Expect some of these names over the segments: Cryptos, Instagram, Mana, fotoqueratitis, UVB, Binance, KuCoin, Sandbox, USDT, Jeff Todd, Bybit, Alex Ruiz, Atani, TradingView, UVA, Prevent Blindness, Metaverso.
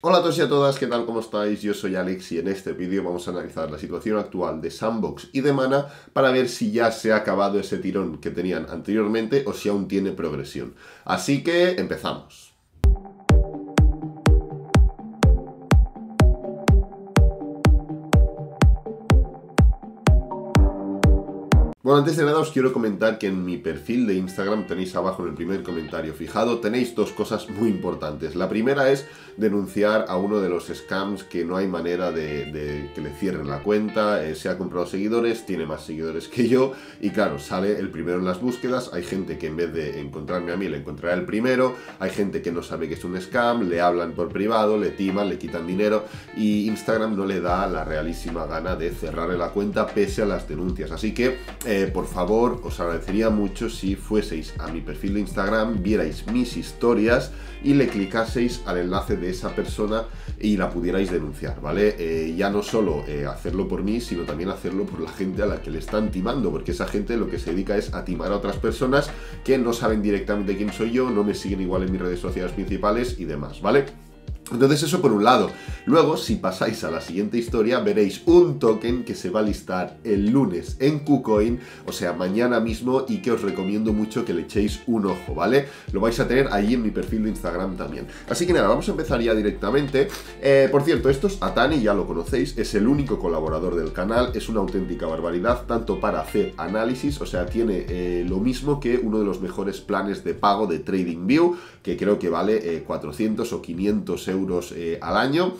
Hola a todos y a todas, ¿qué tal? ¿Cómo estáis? Yo soy Alex y en este vídeo vamos a analizar la situación actual de Sandbox y de Mana para ver si ya se ha acabado ese tirón que tenían anteriormente o si aún tiene progresión. Así que empezamos. Bueno, antes de nada os quiero comentar que en mi perfil de Instagram tenéis abajo en el primer comentario fijado, tenéis dos cosas muy importantes. La primera es denunciar a uno de los scams que no hay manera de que le cierren la cuenta, se ha comprado seguidores, tiene más seguidores que yo y claro, sale el primero en las búsquedas, hay gente que en vez de encontrarme a mí le encontrará el primero, hay gente que no sabe que es un scam, le hablan por privado, le timan, le quitan dinero y Instagram no le da la realísima gana de cerrarle la cuenta pese a las denuncias, así que por favor, os agradecería mucho si fueseis a mi perfil de Instagram, vierais mis historias y le clicaseis al enlace de esa persona y la pudierais denunciar, ¿vale? Ya no solo hacerlo por mí, sino también hacerlo por la gente a la que le están timando, porque esa gente lo que se dedica es a timar a otras personas que no saben directamente quién soy yo, no me siguen igual en mis redes sociales principales y demás, ¿vale? Entonces eso por un lado. Luego, si pasáis a la siguiente historia, veréis un token que se va a listar el lunes en KuCoin, o sea, mañana mismo, y que os recomiendo mucho que le echéis un ojo, ¿vale? Lo vais a tener allí en mi perfil de Instagram también. Así que nada, vamos a empezar ya directamente. Por cierto, esto es Atani, ya lo conocéis, es el único colaborador del canal, es una auténtica barbaridad, tanto para hacer análisis, o sea, tiene lo mismo que uno de los mejores planes de pago de TradingView, que creo que vale 400 o 500 euros al año,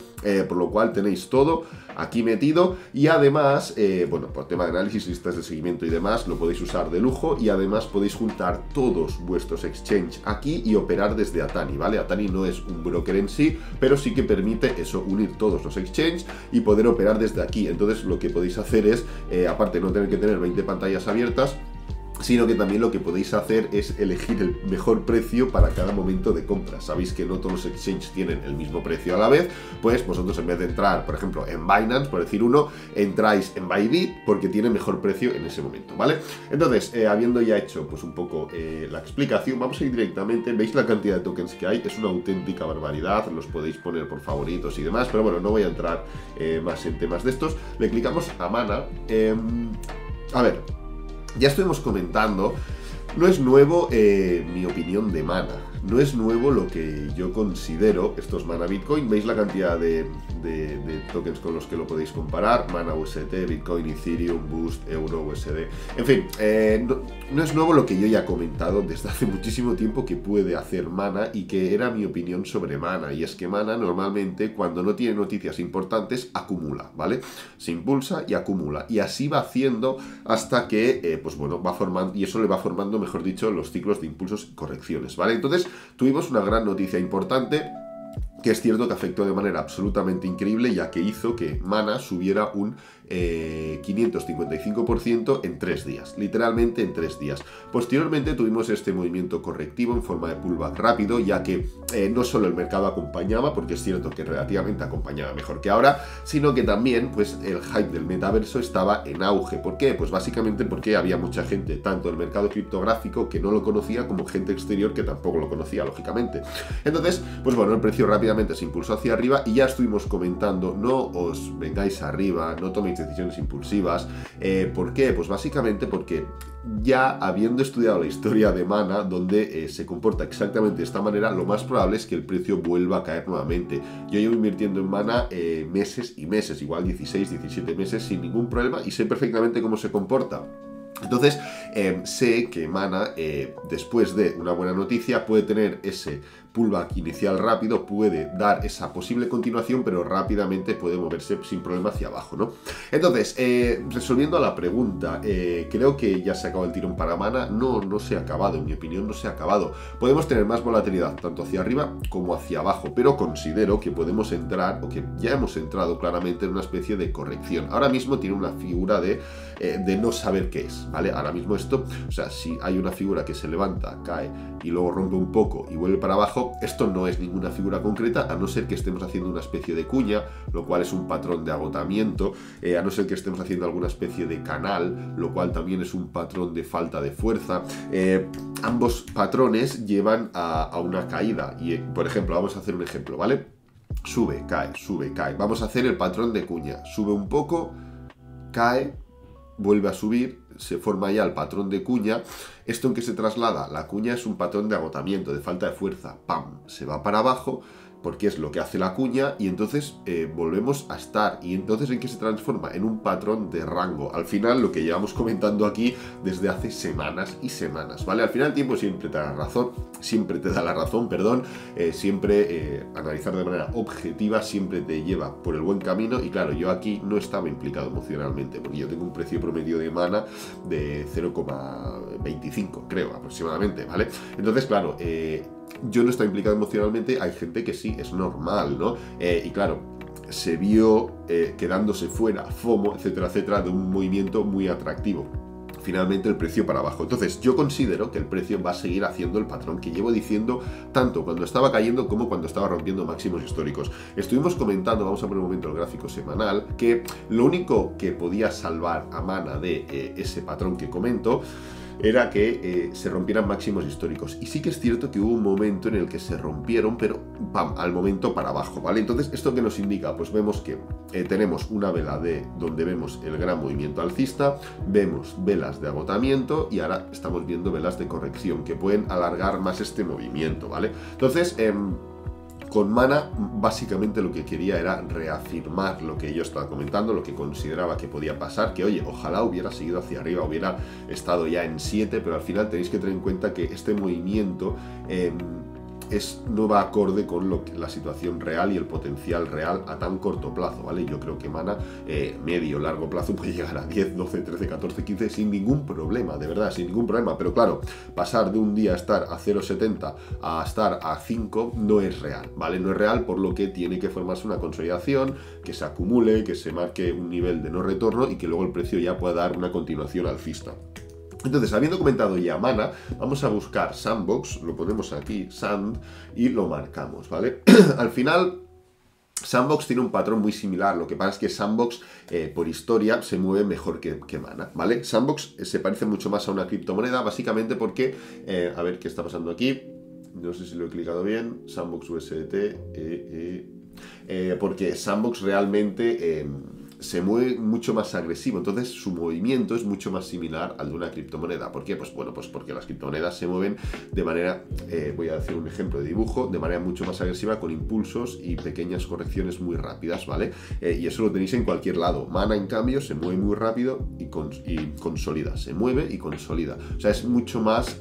por lo cual tenéis todo aquí metido y además, bueno, por tema de análisis, listas de seguimiento y demás, lo podéis usar de lujo y además podéis juntar todos vuestros exchanges aquí y operar desde Atani, ¿vale? Atani no es un broker en sí, pero sí que permite eso, unir todos los exchanges y poder operar desde aquí. Entonces lo que podéis hacer es, aparte de no tener que tener 20 pantallas abiertas, sino que también lo que podéis hacer es elegir el mejor precio para cada momento de compra. Sabéis que no todos los exchanges tienen el mismo precio a la vez, pues vosotros en vez de entrar, por ejemplo, en Binance, por decir uno, entráis en Bybit porque tiene mejor precio en ese momento, ¿vale? Entonces, habiendo ya hecho pues un poco la explicación, vamos a ir directamente. Veis la cantidad de tokens que hay, es una auténtica barbaridad, los podéis poner por favoritos y demás, pero bueno, no voy a entrar más en temas de estos. Le clicamos a Mana. A ver, ya estuvimos comentando, no es nuevo mi opinión de Mana, no es nuevo lo que yo considero, esto es Mana Bitcoin, veis la cantidad de tokens con los que lo podéis comparar, Mana UST, Bitcoin, Ethereum, Boost, Euro, USD, en fin, no es nuevo lo que yo ya he comentado desde hace muchísimo tiempo que puede hacer Mana y que era mi opinión sobre Mana, y es que Mana normalmente cuando no tiene noticias importantes acumula, ¿vale? Se impulsa y acumula, y así va haciendo hasta que, pues bueno, va formando, y eso le va formando, mejor dicho, los ciclos de impulsos y correcciones, ¿vale? Entonces tuvimos una gran noticia importante, que es cierto que afectó de manera absolutamente increíble, ya que hizo que Mana subiera un 555% en 3 días, literalmente en 3 días. Posteriormente tuvimos este movimiento correctivo en forma de pullback rápido, ya que no solo el mercado acompañaba, porque es cierto que relativamente acompañaba mejor que ahora, sino que también pues el hype del metaverso estaba en auge. ¿Por qué? Pues básicamente porque había mucha gente, tanto del mercado criptográfico que no lo conocía, como gente exterior que tampoco lo conocía, lógicamente. Entonces, pues bueno, el precio rápidamente se impulsó hacia arriba y ya estuvimos comentando, no os vengáis arriba, no toméis decisiones impulsivas. ¿Por qué? Pues básicamente porque ya habiendo estudiado la historia de Mana, donde se comporta exactamente de esta manera, lo más probable es que el precio vuelva a caer nuevamente. Yo llevo invirtiendo en Mana meses y meses, igual 16, 17 meses sin ningún problema y sé perfectamente cómo se comporta. Entonces, sé que Mana, después de una buena noticia, puede tener ese pullback inicial rápido, puede dar esa posible continuación, pero rápidamente puede moverse sin problema hacia abajo, ¿no? Entonces, resolviendo a la pregunta, creo que ya se acabó el tirón para Mana. No, no se ha acabado, en mi opinión no se ha acabado. Podemos tener más volatilidad, tanto hacia arriba como hacia abajo, pero considero que podemos entrar, o que ya hemos entrado claramente en una especie de corrección. Ahora mismo tiene una figura de no saber qué es, ¿vale? Ahora mismo esto, o sea, si hay una figura que se levanta, cae y luego rompe un poco y vuelve para abajo, esto no es ninguna figura concreta, a no ser que estemos haciendo una especie de cuña, lo cual es un patrón de agotamiento, a no ser que estemos haciendo alguna especie de canal, lo cual también es un patrón de falta de fuerza. Ambos patrones llevan a una caída y, por ejemplo, vamos a hacer un ejemplo, ¿vale? sube, cae, sube, cae. Vamos a hacer el patrón de cuña. Sube un poco, cae, vuelve a subir, se forma ya el patrón de cuña. ¿Esto en qué se traslada? La cuña es un patrón de agotamiento, de falta de fuerza. ¡Pam! Se va para abajo porque es lo que hace la cuña y entonces volvemos a estar. ¿Y entonces en qué se transforma? En un patrón de rango. Al final, lo que llevamos comentando aquí desde hace semanas y semanas, ¿vale? Al final el tiempo siempre te da la razón, siempre analizar de manera objetiva siempre te lleva por el buen camino. Y claro, yo aquí no estaba implicado emocionalmente porque yo tengo un precio promedio de Mana de 0,25, creo, aproximadamente, ¿vale? Entonces, claro, yo no estoy implicado emocionalmente, hay gente que sí, es normal, ¿no? Y claro, se vio quedándose fuera, FOMO, etcétera, etcétera, de un movimiento muy atractivo. Finalmente el precio para abajo. Entonces yo considero que el precio va a seguir haciendo el patrón que llevo diciendo tanto cuando estaba cayendo como cuando estaba rompiendo máximos históricos. Estuvimos comentando, vamos a poner un momento el gráfico semanal, que lo único que podía salvar a Mana de ese patrón que comento era que se rompieran máximos históricos. Y sí que es cierto que hubo un momento en el que se rompieron, pero ¡pam!, al momento para abajo, ¿vale? Entonces, ¿esto qué nos indica? Pues vemos que tenemos una vela de donde vemos el gran movimiento alcista, vemos velas de agotamiento y ahora estamos viendo velas de corrección que pueden alargar más este movimiento, ¿vale? Entonces, con Mana, básicamente lo que quería era reafirmar lo que yo estaba comentando, lo que consideraba que podía pasar, que oye, ojalá hubiera seguido hacia arriba, hubiera estado ya en 7, pero al final tenéis que tener en cuenta que este movimiento no va acorde con la situación real y el potencial real a tan corto plazo, ¿vale? Yo creo que Mana, medio, largo plazo, puede llegar a 10, 12, 13, 14, 15 sin ningún problema, de verdad, sin ningún problema. Pero claro, pasar de un día a estar a 0,70 a estar a 5 no es real, ¿vale? No es real, por lo que tiene que formarse una consolidación, que se acumule, que se marque un nivel de no retorno y que luego el precio ya pueda dar una continuación alcista. Entonces, habiendo comentado ya Mana, vamos a buscar Sandbox, lo ponemos aquí, Sand, y lo marcamos, ¿vale? Al final, Sandbox tiene un patrón muy similar, lo que pasa es que Sandbox, por historia, se mueve mejor que Mana, ¿vale? Sandbox se parece mucho más a una criptomoneda, básicamente porque, a ver qué está pasando aquí, no sé si lo he clicado bien, Sandbox USDT, porque Sandbox realmente se mueve mucho más agresivo, entonces su movimiento es mucho más similar al de una criptomoneda. ¿Por qué? Pues bueno, pues porque las criptomonedas se mueven de manera, voy a decir un ejemplo de dibujo, de manera mucho más agresiva, con impulsos y pequeñas correcciones muy rápidas, ¿vale? Y eso lo tenéis en cualquier lado. Mana, en cambio, se mueve muy rápido y consolida, se mueve y consolida. O sea, es mucho más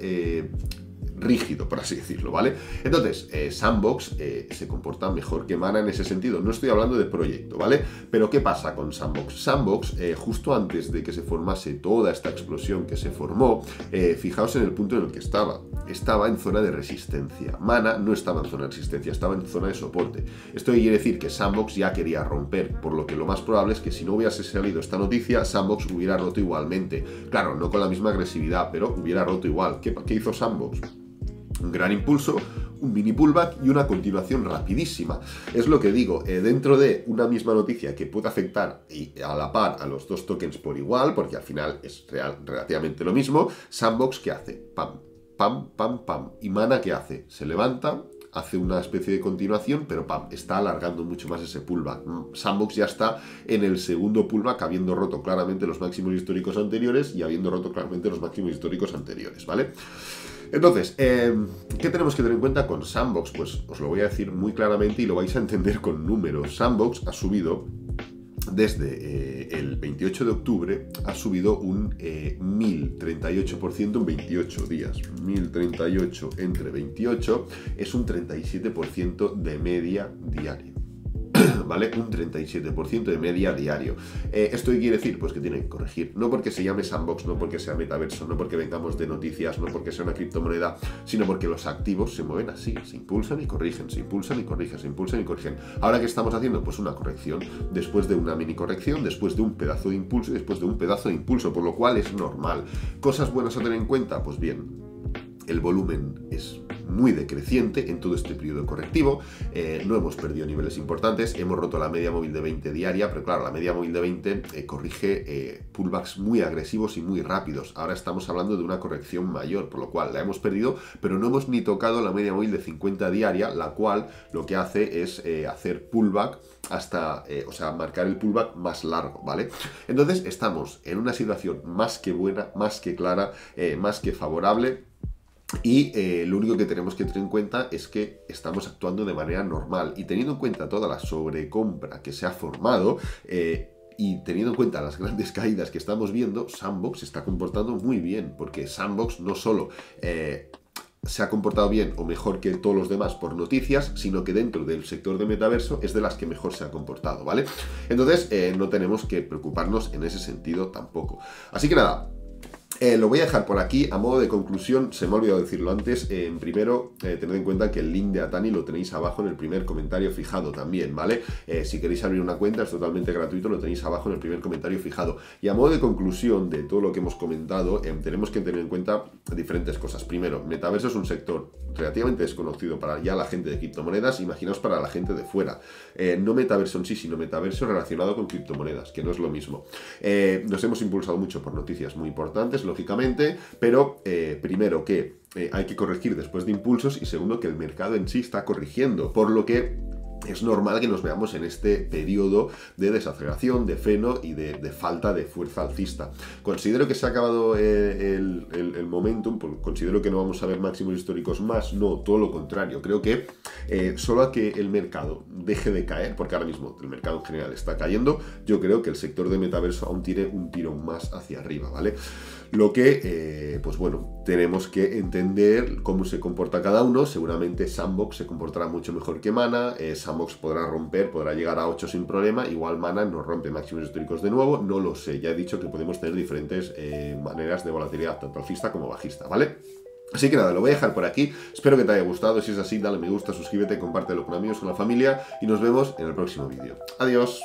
rígido, por así decirlo, ¿vale? Entonces, Sandbox se comporta mejor que Mana en ese sentido. No estoy hablando de proyecto, ¿vale? Pero ¿qué pasa con Sandbox? Sandbox, justo antes de que se formase toda esta explosión que se formó, fijaos en el punto en el que estaba. Estaba en zona de resistencia. Mana no estaba en zona de resistencia, estaba en zona de soporte. Esto quiere decir que Sandbox ya quería romper, por lo que lo más probable es que si no hubiese salido esta noticia, Sandbox hubiera roto igualmente. Claro, no con la misma agresividad, pero hubiera roto igual. ¿Qué hizo Sandbox? Un gran impulso, un mini pullback y una continuación rapidísima. Es lo que digo, dentro de una misma noticia que puede afectar a la par a los dos tokens por igual, porque al final es relativamente lo mismo, Sandbox, ¿qué hace? Pam, pam, pam, pam. ¿Y Mana qué hace? Se levanta, hace una especie de continuación, pero pam, está alargando mucho más ese pullback. Sandbox ya está en el segundo pullback, habiendo roto claramente los máximos históricos anteriores y habiendo roto claramente los máximos históricos anteriores, ¿vale? Entonces, ¿qué tenemos que tener en cuenta con Sandbox? Pues os lo voy a decir muy claramente y lo vais a entender con números. Sandbox ha subido desde el 28 de octubre, ha subido un 1038% en 28 días. 1038 entre 28 es un 37% de media diaria, ¿vale? Un 37% de media diario. ¿Esto qué quiere decir? Pues que tienen que corregir. No porque se llame Sandbox, no porque sea metaverso, no porque vengamos de noticias, no porque sea una criptomoneda, sino porque los activos se mueven así, se impulsan y corrigen, se impulsan y corrigen, se impulsan y corrigen. ¿Ahora qué estamos haciendo? Pues una corrección, después de una mini corrección, después de un pedazo de impulso y después de un pedazo de impulso, por lo cual es normal. ¿Cosas buenas a tener en cuenta? Pues bien, el volumen es muy decreciente en todo este periodo correctivo, no hemos perdido niveles importantes, hemos roto la media móvil de 20 diaria, pero claro, la media móvil de 20 corrige pullbacks muy agresivos y muy rápidos. Ahora estamos hablando de una corrección mayor, por lo cual la hemos perdido, pero no hemos ni tocado la media móvil de 50 diaria, la cual lo que hace es hacer pullback hasta, o sea, marcar el pullback más largo, ¿vale? Entonces estamos en una situación más que buena, más que clara, más que favorable. Y lo único que tenemos que tener en cuenta es que estamos actuando de manera normal y teniendo en cuenta toda la sobrecompra que se ha formado y teniendo en cuenta las grandes caídas que estamos viendo, Sandbox se está comportando muy bien, porque Sandbox no solo se ha comportado bien o mejor que todos los demás por noticias, sino que dentro del sector de metaverso es de las que mejor se ha comportado, ¿vale? Entonces no tenemos que preocuparnos en ese sentido tampoco. Así que nada. Lo voy a dejar por aquí. A modo de conclusión, se me ha olvidado decirlo antes, primero tened en cuenta que el link de Atani lo tenéis abajo en el primer comentario fijado también, ¿vale? Si queréis abrir una cuenta es totalmente gratuito, lo tenéis abajo en el primer comentario fijado. Y a modo de conclusión de todo lo que hemos comentado, tenemos que tener en cuenta diferentes cosas. Primero, metaverso es un sector relativamente desconocido para ya la gente de criptomonedas, imaginaos para la gente de fuera. No metaverso en sí, sino metaverso relacionado con criptomonedas, que no es lo mismo. Nos hemos impulsado mucho por noticias muy importantes, lógicamente, pero primero que hay que corregir después de impulsos y segundo que el mercado en sí está corrigiendo, por lo que es normal que nos veamos en este periodo de desaceleración, de freno y de falta de fuerza alcista. Considero que se ha acabado el momentum, considero que no vamos a ver máximos históricos más, no, todo lo contrario. Creo que solo a que el mercado deje de caer, porque ahora mismo el mercado en general está cayendo, yo creo que el sector de metaverso aún tiene un tirón más hacia arriba, ¿vale? Lo que, pues bueno, tenemos que entender cómo se comporta cada uno. Seguramente Sandbox se comportará mucho mejor que Mana, Sandbox podrá romper, podrá llegar a 8 sin problema, igual Mana no rompe máximos históricos de nuevo, no lo sé, ya he dicho que podemos tener diferentes maneras de volatilidad, tanto alcista como bajista, ¿vale? Así que nada, lo voy a dejar por aquí, espero que te haya gustado, si es así dale me gusta, suscríbete, compártelo con amigos, con la familia y nos vemos en el próximo vídeo. Adiós.